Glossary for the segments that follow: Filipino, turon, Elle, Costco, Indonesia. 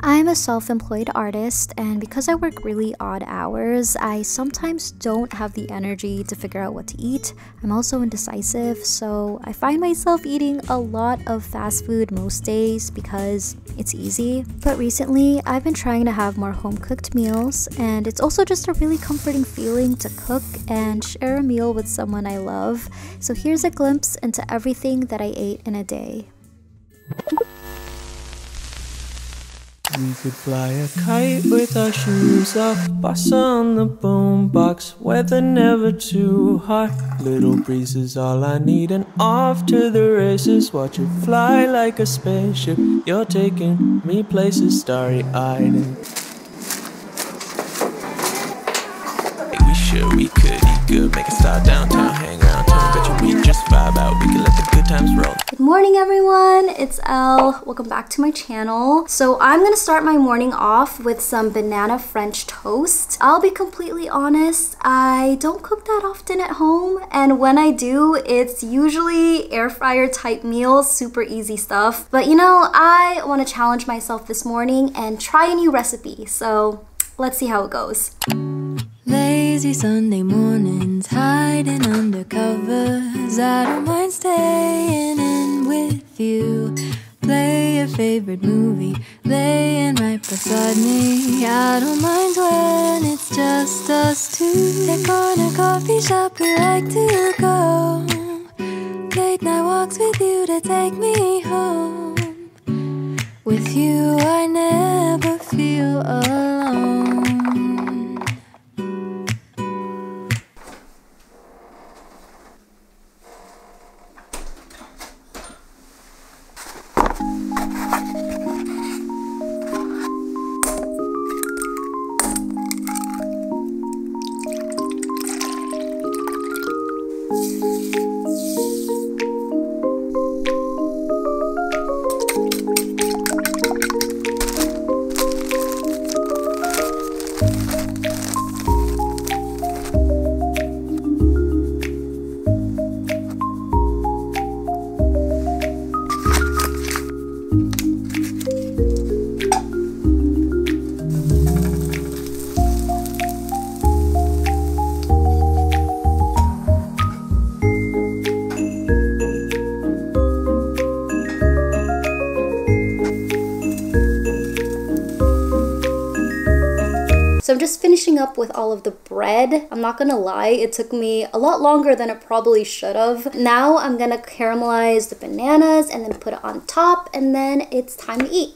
I'm a self-employed artist, and because I work really odd hours, I sometimes don't have the energy to figure out what to eat. I'm also indecisive, so I find myself eating a lot of fast food most days because it's easy. But recently, I've been trying to have more home-cooked meals, and it's also just a really comforting feeling to cook and share a meal with someone I love. So here's a glimpse into everything that I ate in a day. We could fly a kite with our shoes off, boss on the boombox, weather never too hot. Little breeze is all I need, and off to the races. Watch it fly like a spaceship. You're taking me places, starry-eyed. And hey, we should, we could eat good, make a start downtown, hang around town. Bet you we just vibe out, we can let the good times roll. Good morning everyone, it's Elle. Welcome back to my channel. So I'm gonna start my morning off with some banana French toast. I'll be completely honest, I don't cook that often at home, and when I do, it's usually air fryer type meals, super easy stuff. But you know, I wanna challenge myself this morning and try a new recipe, so let's see how it goes. Lazy Sunday mornings, hiding under covers, I don't mind staying in with you. Play your favorite movie, laying right beside me. I don't mind when it's just us two. Take on a coffee shop, we like to go. Late night walks with you to take me home. With you I never feel alone. So I'm just finishing up with all of the bread. I'm not gonna lie, it took me a lot longer than it probably should have. Now I'm gonna caramelize the bananas and then put it on top, and then it's time to eat.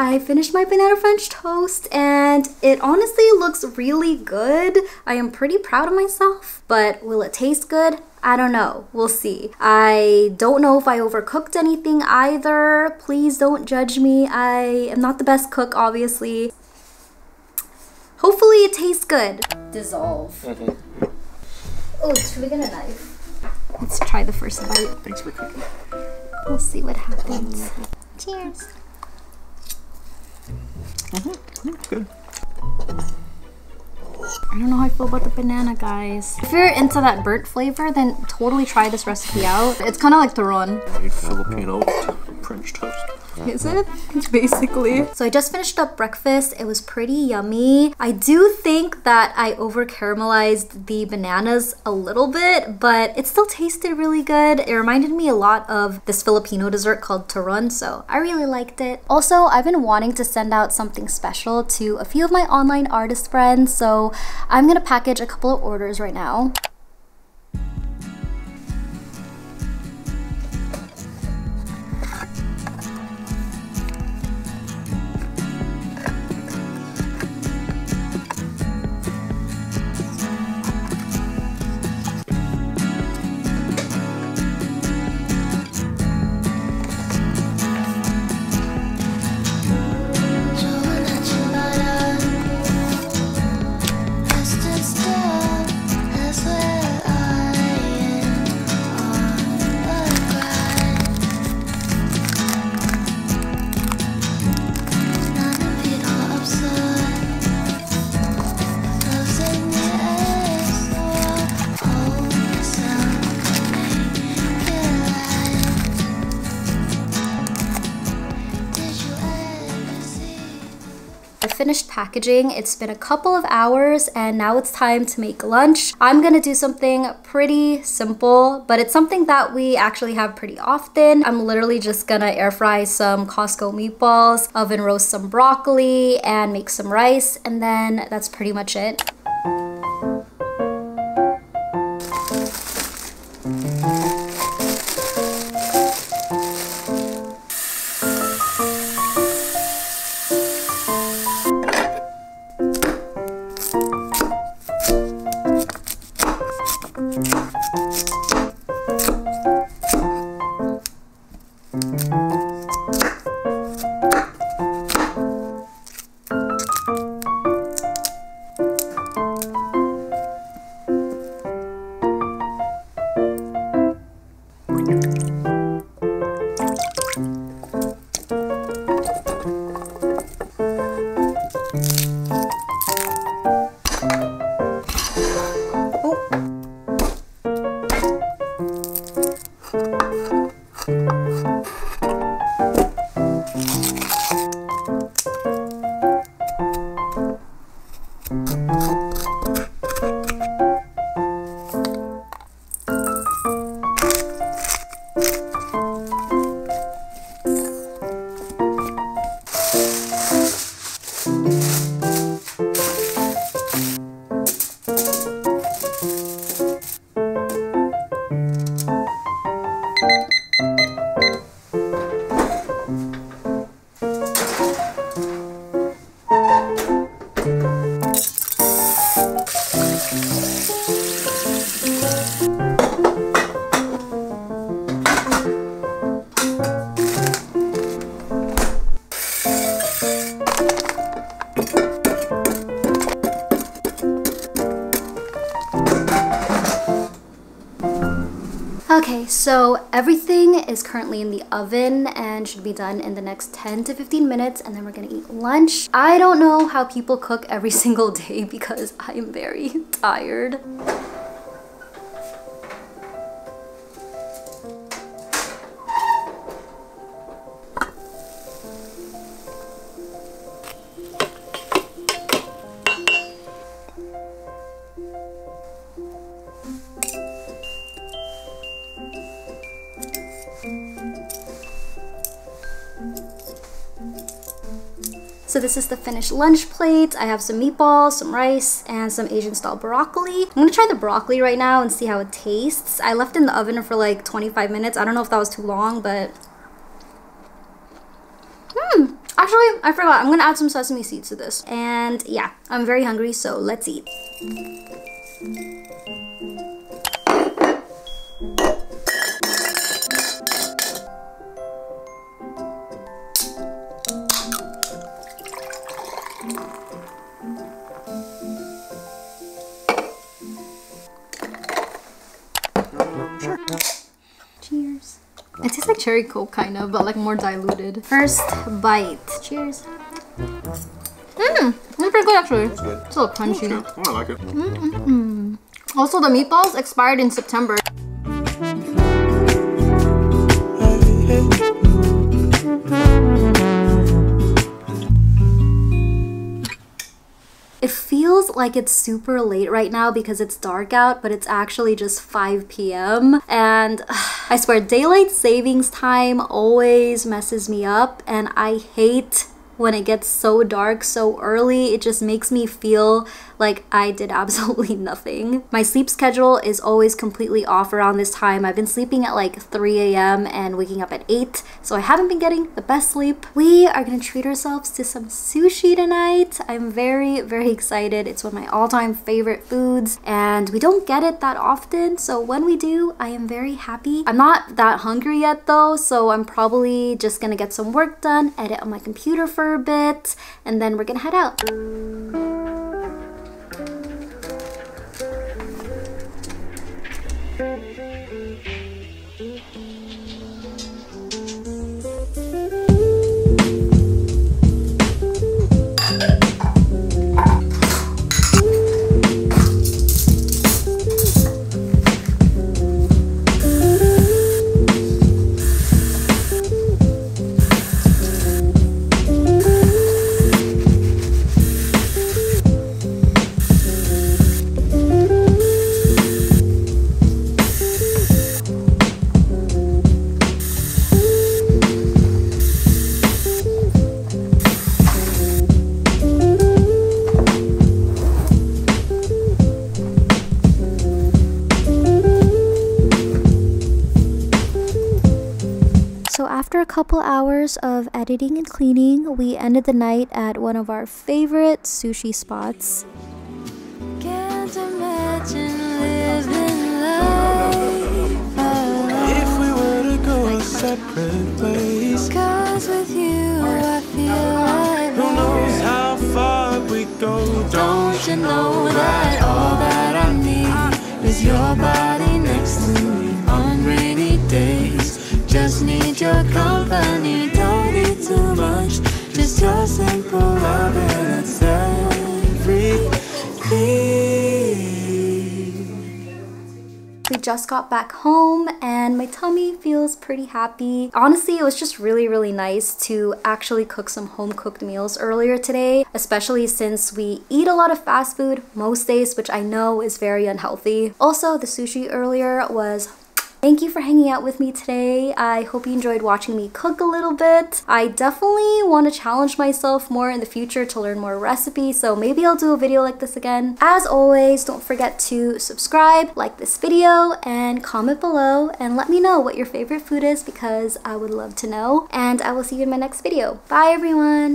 I finished my banana French toast, and it honestly looks really good. I am pretty proud of myself, but will it taste good? I don't know. We'll see. I don't know if I overcooked anything either. Please don't judge me. I am not the best cook, obviously. Hopefully it tastes good. Dissolve. Mm-hmm. Oh, should we get a knife? Let's try the first bite. Thanks for cooking. We'll see what happens. Cheers. Mm-hmm. Yeah, good. I don't know how I feel about the banana, guys. If you're into that burnt flavor, then totally try this recipe out. It's kind of like turon. Filipino French toast. Is it? Basically. So I just finished up breakfast. It was pretty yummy. I do think that I over caramelized the bananas a little bit, but it still tasted really good. It reminded me a lot of this Filipino dessert called turon, so I really liked it. Also, I've been wanting to send out something special to a few of my online artist friends, so I'm gonna package a couple of orders right now. the finished packaging. It's been a couple of hours and now it's time to make lunch. I'm gonna do something pretty simple, but it's something that we actually have pretty often. I'm literally just gonna air fry some Costco meatballs, oven roast some broccoli, and make some rice, and then that's pretty much it. Okay, so everything is currently in the oven and should be done in the next 10 to 15 minutes, and then we're gonna eat lunch. I don't know how people cook every single day because I'm very tired. So this is the finished lunch plate. I have some meatballs, some rice, and some Asian style broccoli. I'm gonna try the broccoli right now and see how it tastes. I left it in the oven for like 25 minutes. I don't know if that was too long, but... Actually, I forgot. I'm gonna add some sesame seeds to this. And yeah, I'm very hungry, so let's eat. Cheers. It tastes like cherry coke kind of, but like more diluted. First bite. Cheers. It's pretty good actually. It's good. It's a little crunchy. Oh, I like it. Also, the meatballs expired in September. It feels like it's super late right now because it's dark out, but it's actually just 5 p.m. And I swear, daylight savings time always messes me up, and I hate when it gets so dark so early. It just makes me feel like I did absolutely nothing. My sleep schedule is always completely off around this time. I've been sleeping at like 3 a.m. and waking up at 8, so I haven't been getting the best sleep. We are gonna treat ourselves to some sushi tonight. I'm very, very excited. It's one of my all-time favorite foods, and we don't get it that often, so when we do, I am very happy. I'm not that hungry yet though, so I'm probably just gonna get some work done, edit on my computer for a bit, and then we're gonna head out. couple hours of editing and cleaning, we ended the night at one of our favorite sushi spots. Can't imagine living life alone. If we were to go separate ways, 'cause with you I feel like who knows how far we go. Don't you know that all that I need is your body next to me on rainy days? Just need your company, don't need too much, just your simple love and that's everything. We just got back home and my tummy feels pretty happy. Honestly, it was just really nice to actually cook some home-cooked meals earlier today, especially since we eat a lot of fast food most days, which I know is very unhealthy. Also, the sushi earlier was Thank you for hanging out with me today. I hope you enjoyed watching me cook a little bit. I definitely want to challenge myself more in the future to learn more recipes, so maybe I'll do a video like this again. As always, don't forget to subscribe, like this video, and comment below and let me know what your favorite food is because I would love to know. And I will see you in my next video. Bye everyone!